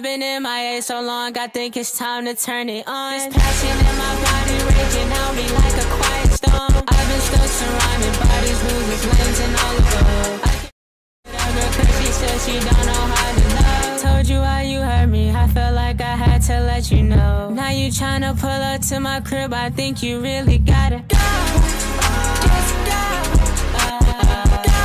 I've been in my head so long, I think it's time to turn it on. This passion in my body raging out me like a quiet storm. I've been stuck surrounding bodies, losing flames and all of them. I can't whatever, cause she said she don't know how to love. Told you why you hurt me, I felt like I had to let you know. Now you tryna pull up to my crib, I think you really gotta go. Just go.